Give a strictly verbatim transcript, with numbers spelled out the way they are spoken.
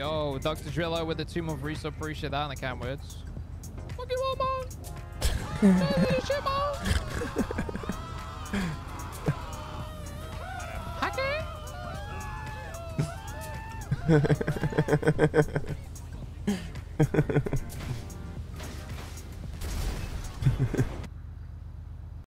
Yo, Doctor Drillo with the two month resub. Appreciate that in the cam words. Fuck you all, man. Shit, man. Hacker.